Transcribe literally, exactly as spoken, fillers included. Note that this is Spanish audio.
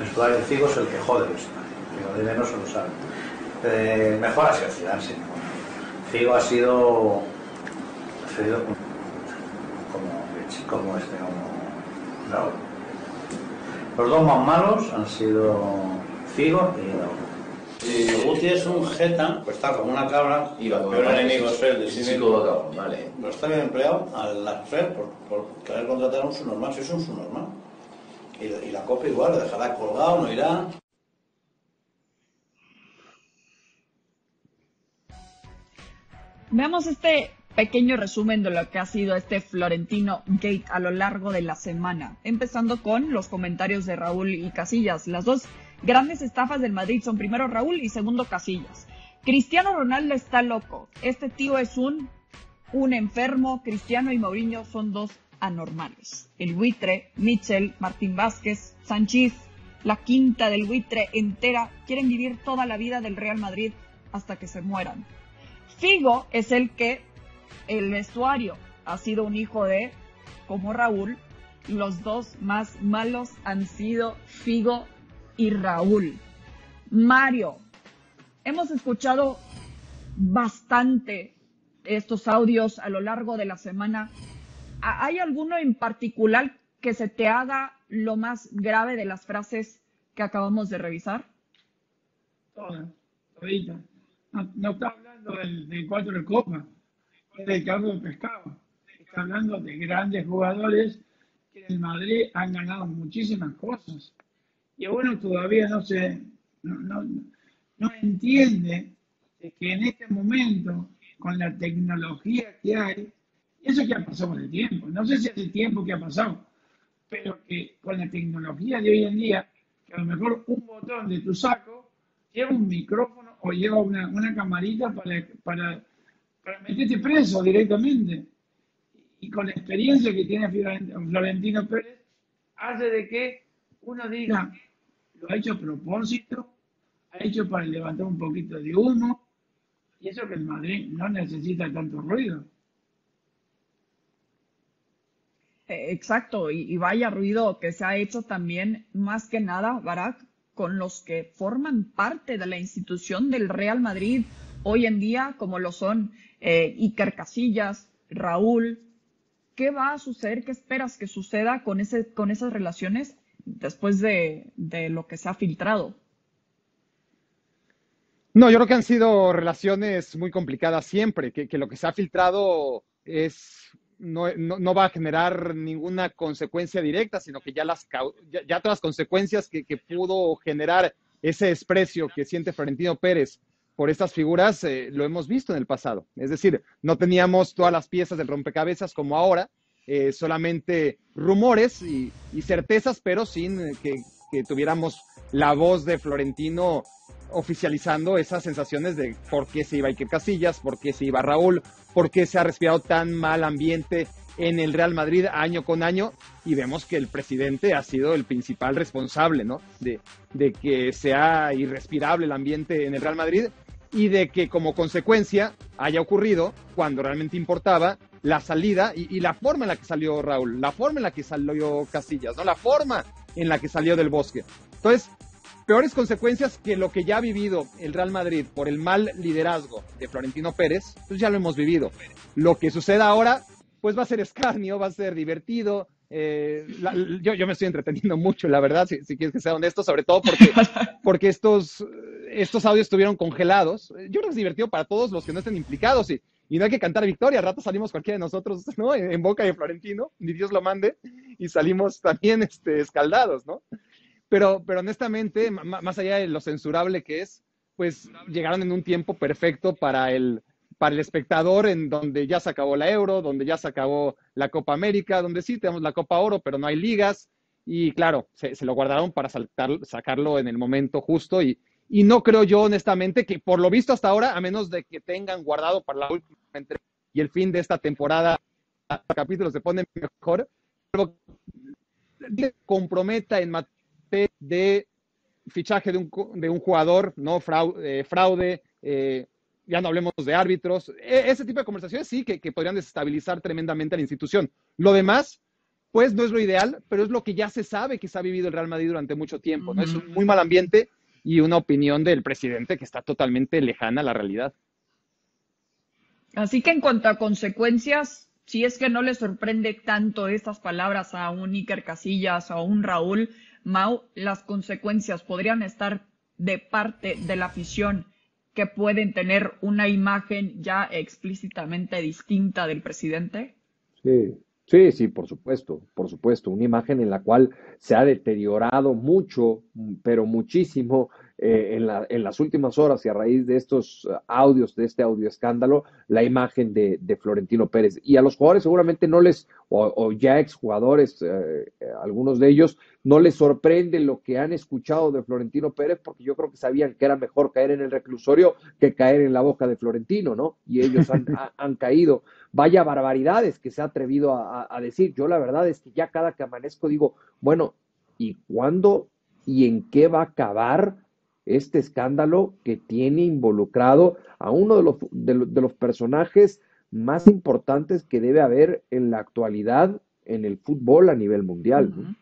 El usuario de Figo es el que jode el usuario, lo de menos se lo sabe. Eh, mejor así Zidane, sí. Figo ha sido, ha sido como, como este, como Raúl. Los dos más malos han sido Figo y Raúl. Si Guti es un jeta, pues está como una cabra y va como el enemigo es Fred, sí, sí, vale. No está bien empleado al Fred por, por querer contratar a un subnormal, si es un subnormal. Y, y la copa igual, lo dejará colgado, no irá. Veamos este pequeño resumen de lo que ha sido este Florentino Gate a lo largo de la semana, empezando con los comentarios de Raúl y Casillas. Las dos grandes estafas del Madrid son primero Raúl y segundo Casillas. Cristiano Ronaldo está loco. Este tío es un, un enfermo. Cristiano y Mourinho son dos anormales. El buitre, Michel, Martín Vázquez, Sanchís, la quinta del buitre entera, quieren vivir toda la vida del Real Madrid hasta que se mueran. Figo es el que, el vestuario, ha sido un hijo de, como Raúl, los dos más malos han sido Figo y Raúl. Mario, hemos escuchado bastante estos audios a lo largo de la semana. ¿Hay alguno en particular que se te haga lo más grave de las frases que acabamos de revisar? Todas, todita. No, no está hablando del, del cuatro de copa, del caldo de pescado. Está hablando de grandes jugadores que en Madrid han ganado muchísimas cosas. Y bueno, todavía no se no, no, no entiende que en este momento, con la tecnología que hay, eso que ha pasado con el tiempo, no sé si hace tiempo que ha pasado, pero que con la tecnología de hoy en día, que a lo mejor un botón de tu saco lleva un micrófono o lleva una, una camarita para, para, para meterte preso directamente. Y con la experiencia que tiene Florentino Pérez, hace de que uno diga, lo ha hecho a propósito, ha hecho para levantar un poquito de humo, y eso que el Madrid no necesita tanto ruido. Exacto, y, y vaya ruido que se ha hecho también, más que nada, Barak, con los que forman parte de la institución del Real Madrid hoy en día, como lo son eh, Iker Casillas, Raúl. ¿Qué va a suceder? ¿Qué esperas que suceda con, ese, con esas relaciones después de, de lo que se ha filtrado? No, yo creo que han sido relaciones muy complicadas siempre, que, que lo que se ha filtrado es no, no, no va a generar ninguna consecuencia directa, sino que ya las, ya, ya todas las consecuencias que, que pudo generar ese desprecio que siente Florentino Pérez por estas figuras, eh, lo hemos visto en el pasado. Es decir, no teníamos todas las piezas del rompecabezas como ahora, Eh, solamente rumores y, y certezas, pero sin que, que tuviéramos la voz de Florentino oficializando esas sensaciones de por qué se iba Iker Casillas, por qué se iba Raúl, por qué se ha respirado tan mal ambiente en el Real Madrid año con año, y vemos que el presidente ha sido el principal responsable, ¿no? de, de que sea irrespirable el ambiente en el Real Madrid y de que como consecuencia haya ocurrido, cuando realmente importaba, la salida y, y la forma en la que salió Raúl, la forma en la que salió Casillas, ¿no? La forma en la que salió del Bosque. Entonces, peores consecuencias que lo que ya ha vivido el Real Madrid por el mal liderazgo de Florentino Pérez, pues ya lo hemos vivido. Lo que suceda ahora, pues va a ser escarnio, va a ser divertido. Eh, la, yo, yo me estoy entreteniendo mucho, la verdad, si, si quieres que sea honesto, sobre todo porque, porque estos, estos audios estuvieron congelados. Yo creo que es divertido para todos los que no estén implicados y Y no hay que cantar victoria, al rato salimos cualquiera de nosotros, ¿no? En boca de Florentino, ni Dios lo mande, y salimos también este, escaldados, ¿no? Pero, pero honestamente, más allá de lo censurable que es, pues llegaron en un tiempo perfecto para el, para el espectador, en donde ya se acabó la Euro, donde ya se acabó la Copa América, donde sí tenemos la Copa Oro, pero no hay ligas, y claro, se, se lo guardaron para saltar, sacarlo en el momento justo, y Y no creo yo, honestamente, que por lo visto hasta ahora, a menos de que tengan guardado para la última entrega y el fin de esta temporada, los capítulos se ponen mejor, pero que comprometa en materia de fichaje de un, de un jugador, ¿no? Fraude, eh, fraude eh, ya no hablemos de árbitros. E- ese tipo de conversaciones sí que, que podrían desestabilizar tremendamente a la institución. Lo demás, Pues no es lo ideal, pero es lo que ya se sabe que se ha vivido el Real Madrid durante mucho tiempo, ¿no? Mm. Es un muy mal ambiente y una opinión del presidente que está totalmente lejana a la realidad. Así que en cuanto a consecuencias, si es que no le sorprende tanto estas palabras a un Iker Casillas o a un Raúl, Mau, las consecuencias podrían estar de parte de la afición, que pueden tener una imagen ya explícitamente distinta del presidente. Sí. Sí, sí, por supuesto, por supuesto. Una imagen en la cual se ha deteriorado mucho, pero muchísimo, eh, en, la, en las últimas horas y a raíz de estos audios, de este audio escándalo, la imagen de, de Florentino Pérez. Y a los jugadores seguramente no les, o, o ya exjugadores, eh, algunos de ellos, no les sorprende lo que han escuchado de Florentino Pérez, porque yo creo que sabían que era mejor caer en el reclusorio que caer en la boca de Florentino, ¿no? Y ellos han, a, han caído. Vaya barbaridades que se ha atrevido a, a decir. Yo la verdad es que ya cada que amanezco digo, bueno, ¿y cuándo y en qué va a acabar este escándalo que tiene involucrado a uno de los, de, de los personajes más importantes que debe haber en la actualidad en el fútbol a nivel mundial? Uh-huh.